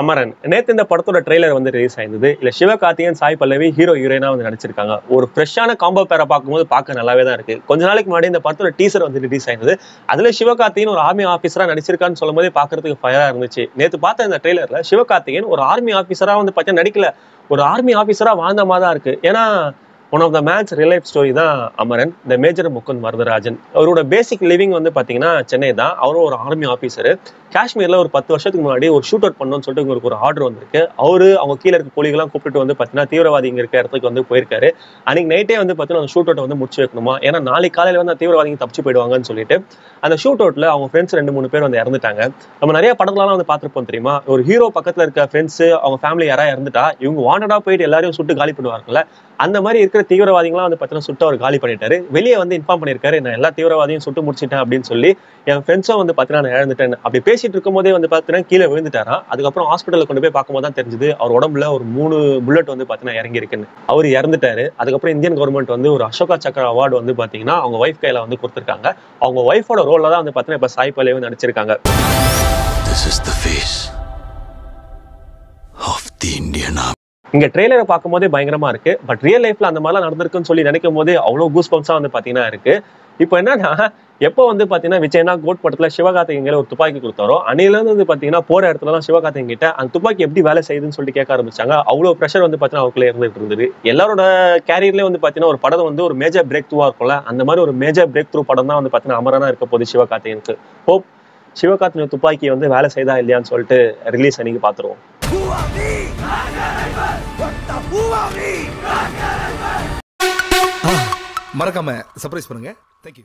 Amaran. நேத்து இந்த படத்தோட trailer வந்து release ஆயிருந்தது. இல்ல சிவகார்த்திகேயன் சாய் பல்லவி ஹீரோ ஹீரோயினா வந்து நடிச்சிருக்காங்க. ஒரு ஃப்ரெஷ்ஷான காம்போ பேரை பாக்கும்போது பார்க்க நல்லாவே தான் இருக்கு. கொஞ்ச நாளைக்கு முன்னாடி இந்த படத்தோட டீசர் வந்து ரிலீஸ் ஆயிருந்தது. அதுல சிவகார்த்திகேயன் ஒரு ஆர்மி ஆபீசரா நடிச்சிருக்கான்னு சொல்லும்போது பார்க்கிறதுக்கு ஃபயரா இருந்துச்சு. நேத்து பார்த்த இந்த trailerல சிவகார்த்திகேயன் ஒரு ஆர்மி ஆபீசரா வந்து பார்த்தா நடிக்கல. ஒரு ஆர்மி ஆபீசரா வாழ்ந்த மாதிரி இருக்கு. ஏனா one of the man's real life story da Amaran, the Major Mukund Marudhrajan. Avaroda basic living vandu pathina Chennai da. Avaru or army officer. Kashmir la or 10 varshathukku munadi or shootout pannonu solli ungalku or order vandirukku. Avaru avanga keela irukka poligala koopittu vandu pathina theeravadi inga irukka edathukku vandu poirkaru. Anik night e vandu pathina shootout vandu mudichu vekanuma. Ena naali kaalaiya vandu theeravadi thappichu poiduvaanga nu sollitte. And shootout la avanga friends 2-3 per vandu irunditaanga. Nama nariya padathula la vandu paathirupom theriyuma. Or hero pakkathula irukka friends avanga family yara irundita ivanga wanted ah poidu ellarium suttu gaali pannuvaarkala. And the mari தீவிரவாதிகளா வந்து பத்தின சுட்ட ஒரு காலி பண்ணிட்டாரு. வெளியே வந்து inform பண்ணிருக்காரு, நான் எல்லா தீவிரவாதியும் சுட்டு முடிச்சிட்டேன் அப்படின்னு சொல்லி. என் ஃப்ரெண்ட்ஸும் வந்து பத்தின நான் இறந்துட்டேன் அப்படி பேசிட்டு இருக்கும்போதே வந்து பாத்தினா கீழே விழுந்துட்டாராம். அதுக்கப்புறம் ஹாஸ்பிட்டல்ல கொண்டு போய் பார்க்கும்போது தான் தெரிஞ்சது அவர் உடம்புல ஒரு 3 புல்லட் வந்து பாத்தினா இறங்கி இருக்குன்னு. அவர் இறந்துட்டாரு. அதுக்கப்புறம் இந்தியன் கவர்மெண்ட் வந்து ஒரு அசோகா சக்கர அவார்டு வந்து பாத்தீங்கன்னா அவங்க வைஃப் கையில வந்து கொடுத்திருக்காங்க. அவங்க வைஃபோட ரோல்ல தான் வந்து பாத்தினா இப்ப சாய் பல்லவி நடிச்சிருக்காங்க. இங்க ட்ரெய்லரை பாக்கும்போதே பயங்கரமா இருக்கு. பட் ரியல் லைஃப்ல அந்த மாதிரிலாம் நடந்திருக்குன்னு சொல்லி நினைக்கும் போதே அவ்வளோ கூஸ் பம்ப்ஸா வந்து பாத்தீங்கன்னா இருக்கு. இப்போ என்னன்னா எப்போ வந்து பாத்தீங்கன்னா விஜய்னா கோட் படத்துல சிவகார்த்திகேயன் ஒரு துப்பாக்கி கொடுத்தாரோ அன்னையில இருந்து வந்து பாத்தீங்கன்னா போற இடத்துல எல்லாம் சிவகார்த்திகேயன் கிட்ட அந்த துப்பாக்கி எப்படி வேலை செய்யுதுன்னு சொல்லிட்டு கேட்க ஆரம்பிச்சாங்க. அவ்வளவு ப்ரெஷர் வந்து பாத்தீங்கன்னா அவருக்குள்ள இருந்துட்டு இருந்தது. எல்லாரோட கேரியர்லயே வந்து பாத்தீங்கன்னா ஒரு படம் வந்து ஒரு மேஜர் பிரேக் த்ரூவா இருக்கும்ல, அந்த மாதிரி ஒரு மேஜர் பிரேக் த்ரூ படம் தான் வந்து பாத்தீங்கன்னா அமரனா இருக்க போது சிவகார்த்திகேயனுக்கு. ஹோப் சிவகார்த்திகேயன் துப்பாக்கி வந்து வேலை செய்தா இல்லையான்னு சொல்லிட்டு ரிலீஸ் அன்னைக்கு பாத்துருவோம். மறக்காம சர்ப்ரைஸ் பண்ணுங்க. தேங்க்யூ.